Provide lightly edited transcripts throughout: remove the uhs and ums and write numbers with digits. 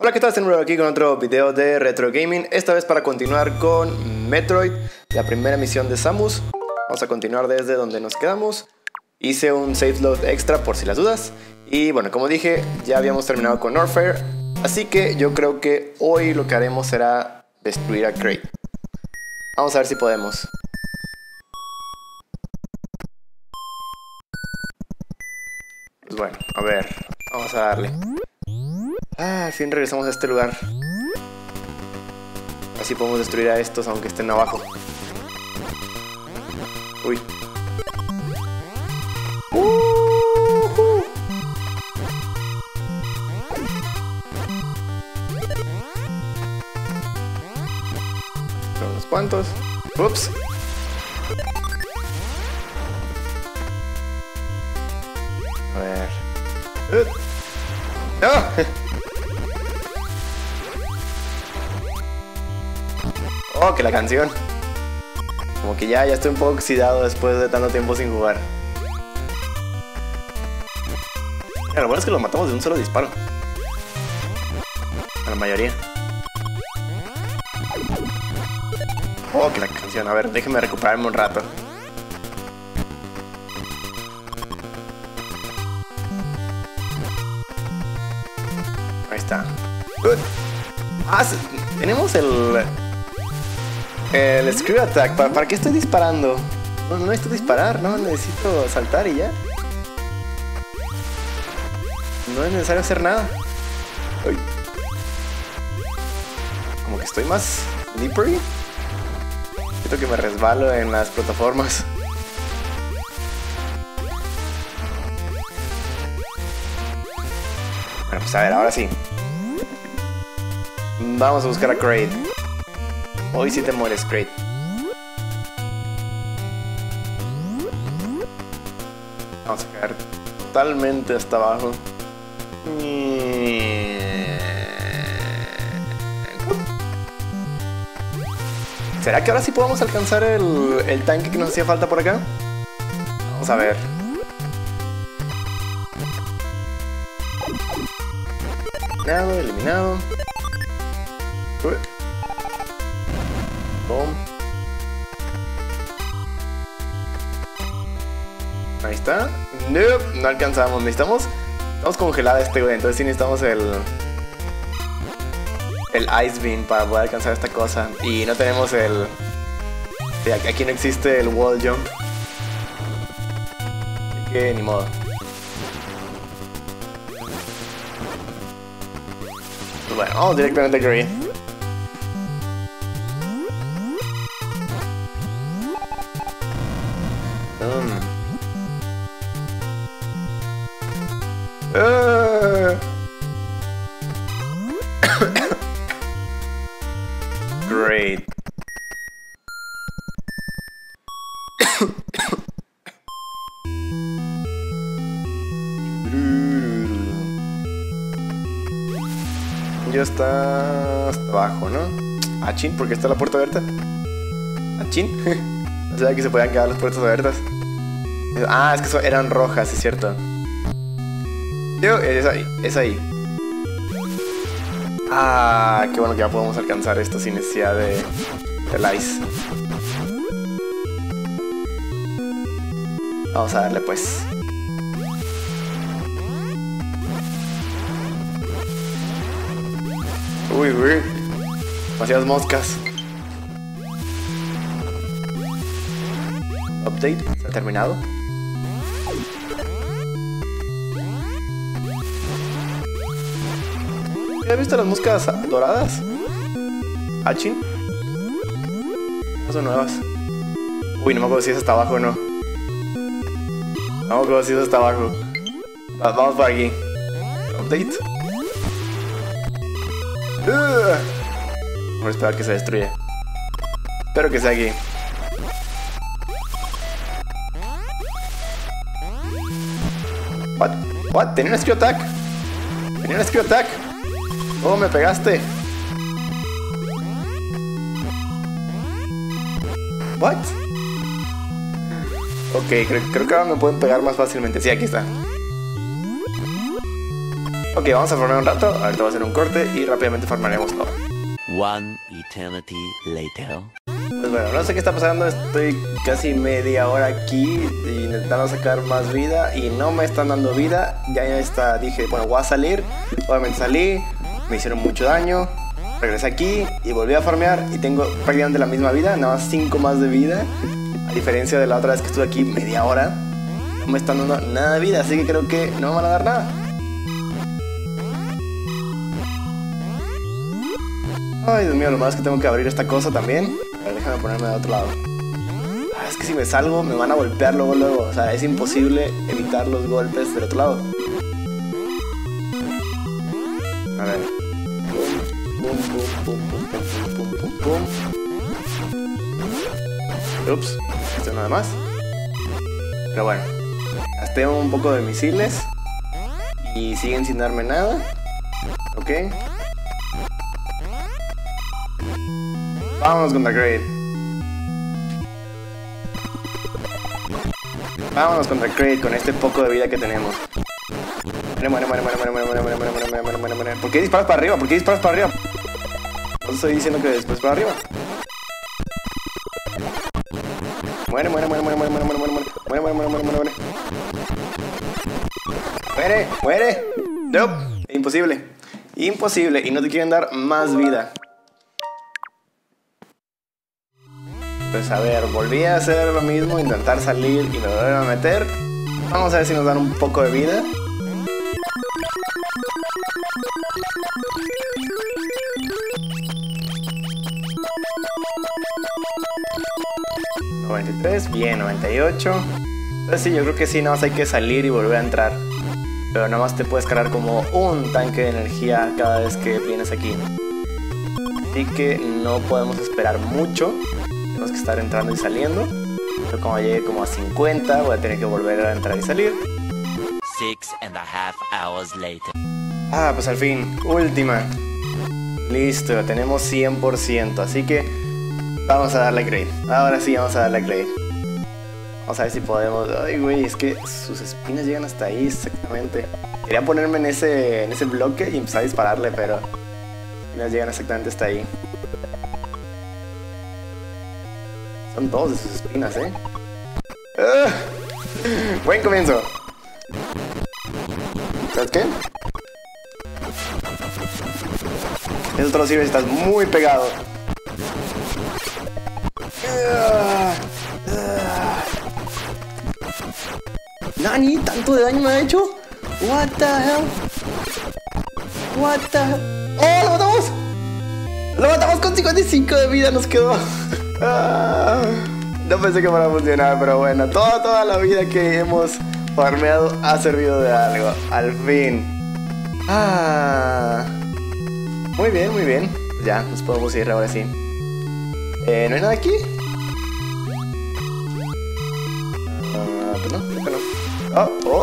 Hola, ¿qué tal? Estoy nuevo aquí con otro video de Retro Gaming. Esta vez para continuar con Metroid, la primera misión de Samus. Vamos a continuar desde donde nos quedamos. Hice un save load extra por si las dudas. Y bueno, como dije, ya habíamos terminado con Norfair. Así que yo creo que hoy lo que haremos será destruir a Kraid. Vamos a ver si podemos. Pues bueno, a ver, vamos a darle. Al fin regresamos a este lugar. Así podemos destruir a estos aunque estén abajo. Uy. ¡Uh-huh! Son unos cuantos. Ups. A ver. ¡No! Oh, que la canción. Como que ya estoy un poco oxidado después de tanto tiempo sin jugar. Mira, lo bueno es que lo matamos de un solo disparo. A la mayoría. Oh, que la canción. A ver, déjenme recuperarme un rato. Ahí está. Ah, sí, tenemos el Screw Attack. ¿Para qué estoy disparando? No necesito disparar, no, necesito saltar y ya. No es necesario hacer nada. Uy. Como que estoy más slippery. Siento que me resbalo en las plataformas. Bueno, pues a ver, ahora sí. Vamos a buscar a Kraid. Hoy sí te mueres, Kraid. Vamos a caer totalmente hasta abajo. ¿Será que ahora sí podemos alcanzar el tanque que nos hacía falta por acá? Vamos a ver. Eliminado, eliminado. Boom. Ahí está. Nope, no alcanzamos. Necesitamos. Estamos congelados este güey. Entonces sí necesitamos el Ice Beam para poder alcanzar esta cosa. Y no tenemos el. Sí, aquí no existe el wall jump. Así que ni modo. Bueno, vamos directamente a Kraid. Kraid. Ya está hasta abajo, ¿no? Achín, porque está la puerta abierta. Achín. O sea, que se podían quedar las puertas abiertas. Ah, es que eran rojas, es cierto. Es ahí, es ahí. Ah, qué bueno que ya podemos alcanzar esto sin necesidad del ice. Vamos a darle pues. Uy, uy. Demasiadas moscas. Update, ¿está terminado? ¿Has visto las moscas doradas? Achin. No son nuevas. Uy, no me acuerdo si es hasta abajo o no. No me acuerdo si es hasta abajo. Vamos por aquí. Update. Vamos a esperar que se destruya. Espero que sea aquí. What? What? ¿Tenía un Screw Attack? ¿Tenía un Screw Attack? Oh, me pegaste. What? Ok, creo que ahora me pueden pegar más fácilmente. Sí, aquí está. Ok, vamos a farmear un rato, ahorita voy a hacer un corte y rápidamente farmaremos todo. One eternity later. Pues bueno, no sé qué está pasando, estoy casi media hora aquí intentando sacar más vida y no me están dando vida. Ya está, dije, bueno, voy a salir, obviamente salí, me hicieron mucho daño, regresé aquí y volví a farmear y tengo prácticamente la misma vida, nada más 5 más de vida, a diferencia de la otra vez que estuve aquí media hora. No me están dando nada de vida, así que creo que no me van a dar nada. Ay, Dios mío, lo malo es que tengo que abrir esta cosa también. A ver, déjame ponerme de otro lado. Es que si me salgo me van a golpear luego, luego. O sea, es imposible evitar los golpes del otro lado. A ver. Ups, esto nada más. Pero bueno, gasté un poco de misiles y siguen sin darme nada. Ok. Vámonos contra Kraid. Vámonos contra Kraid con este poco de vida que tenemos. ¿Por qué disparas para arriba? ¿Por qué disparas para arriba? No estoy diciendo que después para arriba. Muere. Muere. No, imposible. Imposible y no te quieren dar más vida. Pues a ver, volví a hacer lo mismo, intentar salir y me volvieron a meter. Vamos a ver si nos dan un poco de vida. ¿93? Bien, 98. Entonces sí, yo creo que sí, nada más hay que salir y volver a entrar. Pero nada más te puedes cargar como un tanque de energía cada vez que vienes aquí. Así que no podemos esperar mucho. Tenemos que estar entrando y saliendo. Pero cuando llegue como a 50 voy a tener que volver a entrar y salir. 6.5 hours later. Ah, pues al fin, última. Listo, tenemos 100%, así que vamos a darle a Kraid. Ahora sí, vamos a darle a Kraid. Vamos a ver si podemos. Ay, güey, es que sus espinas llegan hasta ahí exactamente. Quería ponerme en ese bloque y empezar a dispararle, pero las espinas llegan exactamente hasta ahí. Son dos de sus espinas, ¿eh? ¡Ah! Buen comienzo. ¿Sabes qué? Eso te lo sirve si estás muy pegado. ¿Nani? ¿Tanto de daño me ha hecho? What the hell? What the hell? ¡Oh! ¡Lo matamos! ¡Lo matamos con 55 de vida! Nos quedó. Ah, no pensé que fuera a funcionar, pero bueno, toda la vida que hemos farmeado ha servido de algo, al fin. Ah, muy bien, muy bien. Ya, nos podemos ir ahora sí. ¿No hay nada aquí? Pues no, creo que no.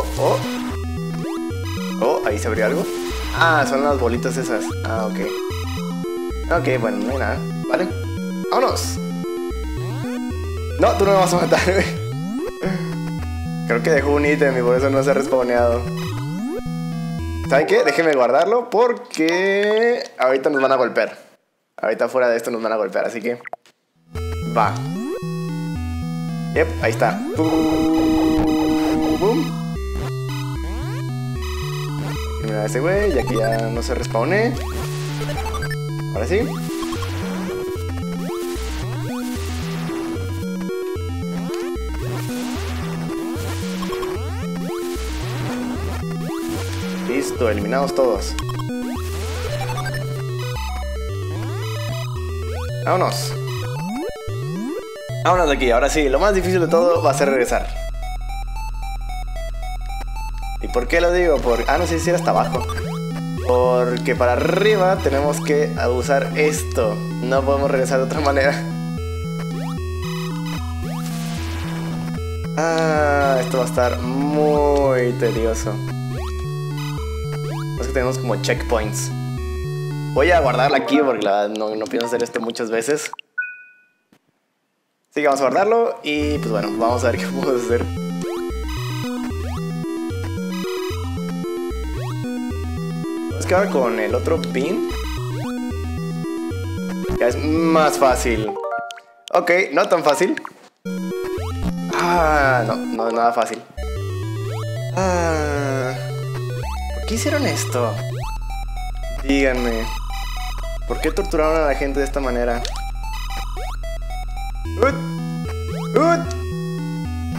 Oh, ahí se abrió algo. Ah, son las bolitas esas. Ah, ok. Ok, bueno, no hay nada. Vale, vámonos. No, tú no me vas a matar, güey. Creo que dejó un ítem y por eso no se ha respawneado. ¿Saben qué? Déjenme guardarlo porque ahorita nos van a golpear. Ahorita fuera de esto nos van a golpear, así que va. Yep, ahí está. Mira a ese güey, ya que ya no se respawné. Ahora sí. Listo, eliminados todos. Vámonos. Vámonos de aquí, ahora sí, lo más difícil de todo va a ser regresar. ¿Y por qué lo digo? Ah, no sé si era hasta abajo. Porque para arriba tenemos que usar esto. No podemos regresar de otra manera. Ah, esto va a estar muy tedioso. Es que tenemos como checkpoints. Voy a guardarla aquí porque la verdad no pienso hacer esto muchas veces. Así que vamos a guardarlo y pues bueno, vamos a ver qué podemos hacer. aparezca con el otro pin, ya es más fácil. Ok, no tan fácil. Ah, no, no es nada fácil. Ah, ¿por qué hicieron esto? Díganme, ¿por qué torturaron a la gente de esta manera?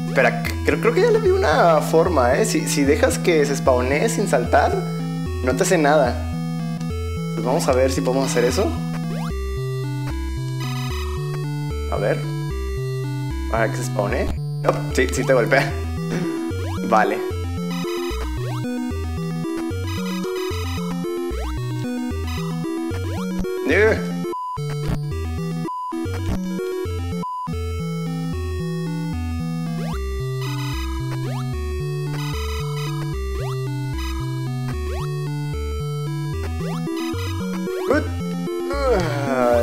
Espera, creo que ya le vi una forma, ¿eh? Si dejas que se spawnee sin saltar, no te hace nada. Pues vamos a ver si podemos hacer eso. A ver. ¿Para que se spawnee? No, sí te golpea. Vale.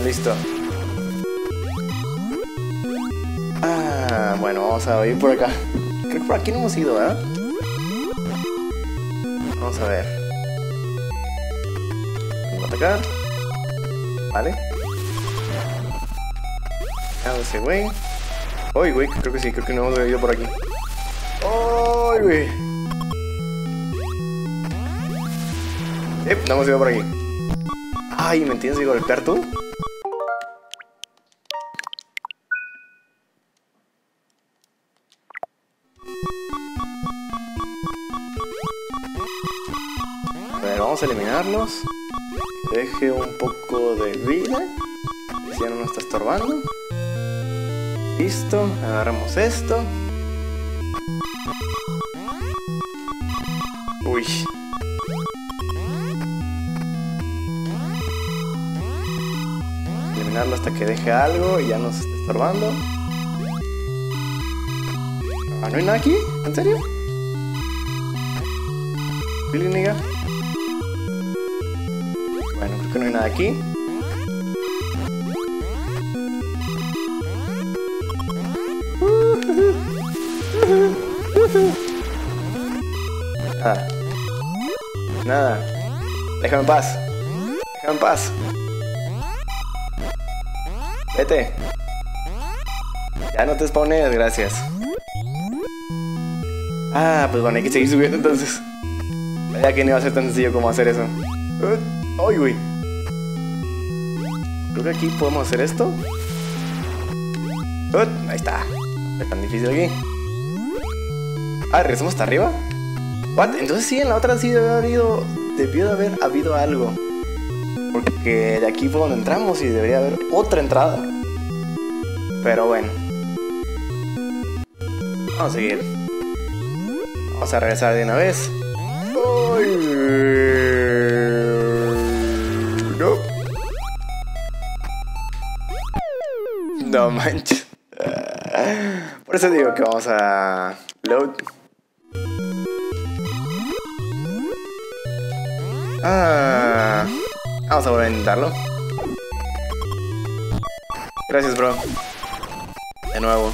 Listo. Ah, bueno, vamos a ir por acá. Creo que por aquí no hemos ido, ¿verdad? Vamos a ver. Vamos a atacar. Vale. Hago ese güey. Uy, güey, creo que sí, creo que no hemos ido por aquí. Uy, güey. No hemos ido por aquí. Ay, ¿me entiendes de golpear tú? Vamos a eliminarlos. Deje un poco de vida. Si ya no nos está estorbando. Listo. Agarramos esto. Uy. Eliminarlo hasta que deje algo y ya nos está estorbando. Ah, ¿no hay nada aquí? ¿En serio? Billy nigga. Bueno, creo que no hay nada aquí. Nada. Nada. Déjame en paz. Déjame en paz. Vete. Ya no te spawnees, gracias. Ah, pues bueno, hay que seguir subiendo entonces. Ya que no iba a ser tan sencillo como hacer eso. ¡Ay, güey! Creo que aquí podemos hacer esto. Ahí está. No es tan difícil aquí. Ah, regresamos hasta arriba. ¿What? Entonces sí, en la otra sí debió de haber habido algo. Porque de aquí fue donde entramos y debería haber otra entrada. Pero bueno. Vamos a seguir. Vamos a regresar de una vez. ¡Ay! No manches. Por eso digo que vamos a load. Vamos a volver a intentarlo. Gracias, bro. De nuevo.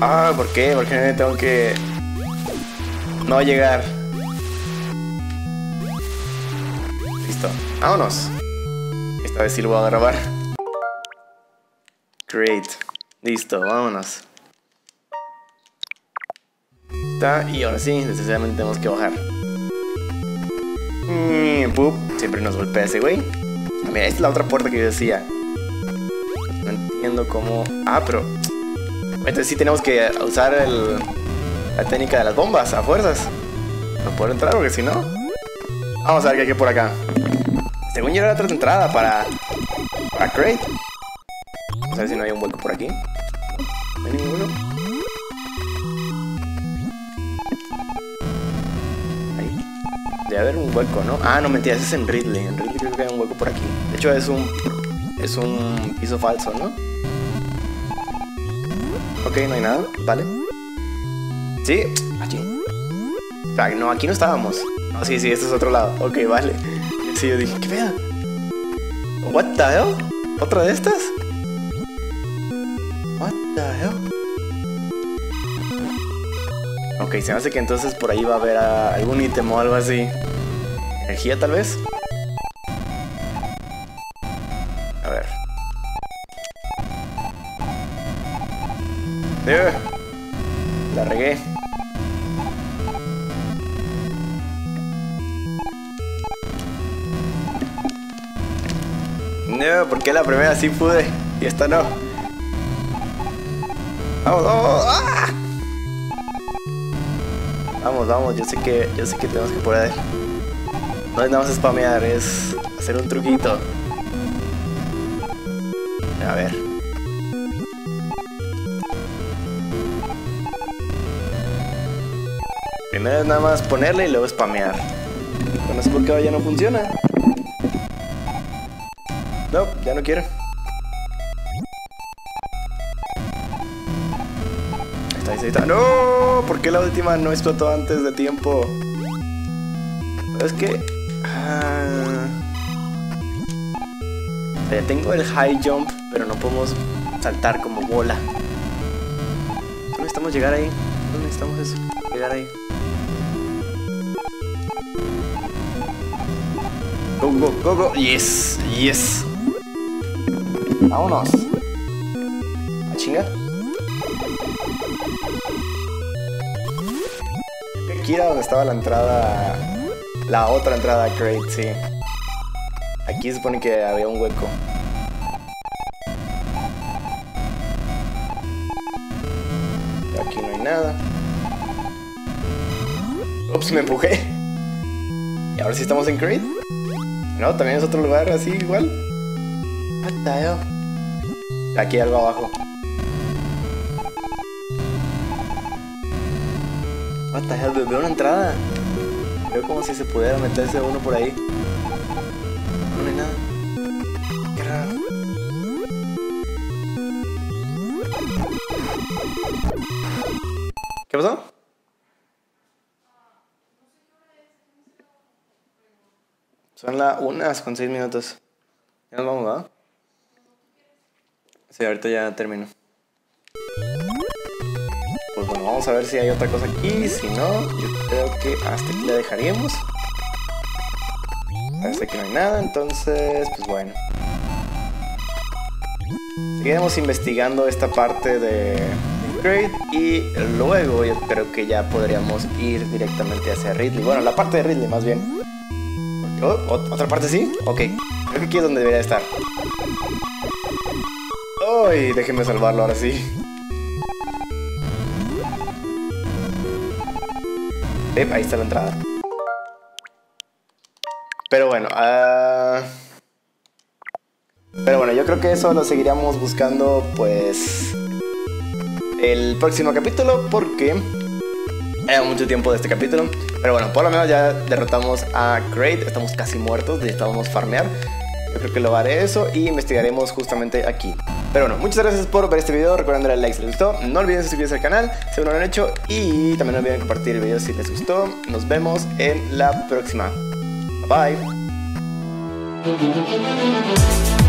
Ah, ¿por qué? ¿Por qué tengo que...? No llegar. Listo. Vámonos. Esta vez sí lo voy a grabar. Great. Listo, vámonos. Está. Y ahora sí, necesariamente tenemos que bajar. Pup. Siempre nos golpea ese güey. Mira, esta es la otra puerta que yo decía. No entiendo cómo... Ah, pero... Entonces sí tenemos que usar el... La técnica de las bombas, a fuerzas. No puedo entrar porque si no... Vamos a ver qué hay que por acá. Según yo era otra entrada para Kraid. Vamos a ver si no hay un hueco por aquí. No hay ninguno. Ahí. Debe haber un hueco, ¿no? Ah, no, mentira, ese es en Ridley. En Ridley creo que hay un hueco por aquí. De hecho es un piso falso, ¿no? Ok, no hay nada, vale. Sí, aquí. No, aquí no estábamos. No, sí, este es otro lado. Ok, vale. Sí, yo dije, ¿qué pedo? ¿What the hell? ¿Otra de estas? What the hell? Ok, se me hace que entonces por ahí va a haber algún ítem o algo así. ¿Energía tal vez? A ver. La regué. No, porque la primera sí pude y esta no. Vamos, vamos. ¡Ah! Vamos, vamos, yo sé que tenemos que poder. No es nada más spamear, es hacer un truquito. A ver. Primero es nada más ponerle y luego spamear. No sé por qué ahora ya no funciona. No, ya no quiero. Ahí está, ahí está. ¡No! ¿Por qué la última no explotó antes de tiempo? Es que... tengo el high jump, pero no podemos saltar como bola. No necesitamos llegar ahí. No necesitamos eso. Llegar ahí. Go, go, go, go. Yes, yes. Vámonos. ¿A chingar? Aquí era donde estaba la entrada. La otra entrada a Kraid, sí. Aquí se supone que había un hueco. Aquí no hay nada. Ups, me empujé. ¿Y ahora sí estamos en Kraid? No, también es otro lugar así igual. What the hell? Aquí algo abajo. What the hell, veo una entrada. Veo como si se pudiera meterse uno por ahí. No hay nada. Qué raro. ¿Qué pasó? Son las 1:06. Ya nos vamos, ¿verdad? Sí, ahorita ya termino. Pues bueno, vamos a ver si hay otra cosa aquí. Si no, yo creo que hasta aquí la dejaríamos. Parece que no hay nada, entonces, pues bueno. Seguiremos investigando esta parte de Kraid y luego yo creo que ya podríamos ir directamente hacia Ridley. Bueno, la parte de Ridley más bien. Oh, ¿otra parte sí? Ok, creo que aquí es donde debería estar. ¡Ay! Déjenme salvarlo ahora sí. Ahí está la entrada. Pero bueno, yo creo que eso lo seguiríamos buscando, pues... el próximo capítulo, porque... hay mucho tiempo de este capítulo. Pero bueno, por lo menos ya derrotamos a Kraid. Estamos casi muertos, necesitábamos farmear. Yo creo que lo haré eso y investigaremos justamente aquí. Pero bueno, muchas gracias por ver este video. Recuerden darle like si les gustó. No olviden suscribirse al canal si aún no lo han hecho. Y también no olviden compartir el video si les gustó. Nos vemos en la próxima. Bye bye.